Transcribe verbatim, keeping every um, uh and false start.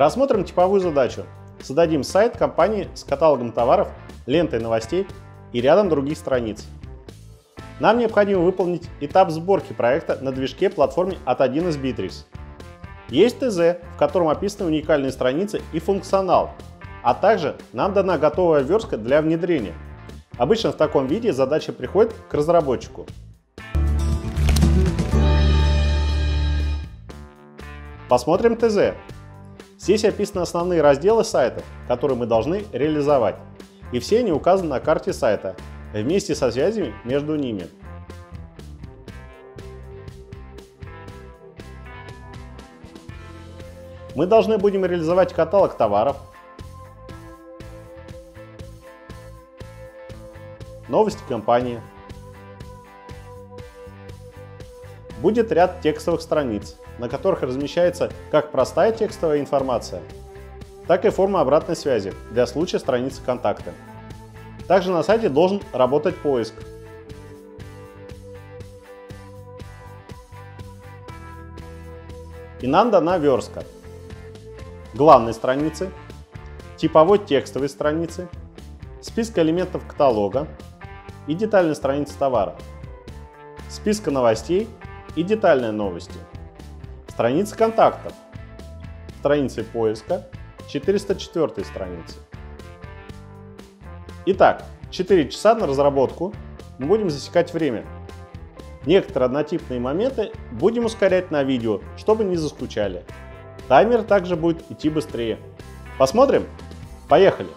Рассмотрим типовую задачу. Создадим сайт компании с каталогом товаров, лентой новостей и рядом других страниц. Нам необходимо выполнить этап сборки проекта на движке платформе от один эс Битрикс. Есть тэ зэ, в котором описаны уникальные страницы и функционал, а также нам дана готовая верстка для внедрения. Обычно в таком виде задача приходит к разработчику. Посмотрим тэ зэ. Здесь описаны основные разделы сайта, которые мы должны реализовать, и все они указаны на карте сайта, вместе со связями между ними. Мы должны будем реализовать каталог товаров, новости компании. Будет ряд текстовых страниц, на которых размещается как простая текстовая информация, так и форма обратной связи для случая страницы контакта. Также на сайте должен работать поиск. И нам дана верстка главной страницы, типовой текстовой страницы, списка элементов каталога и детальной страницы товара, списка новостей и детальной новости, страницы контактов, страницы поиска, четыреста четвёртой страницы. Итак, четыре часа на разработку, мы будем засекать время. Некоторые однотипные моменты будем ускорять на видео, чтобы не заскучали. Таймер также будет идти быстрее. Посмотрим? Поехали!